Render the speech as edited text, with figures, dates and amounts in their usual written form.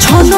छोड़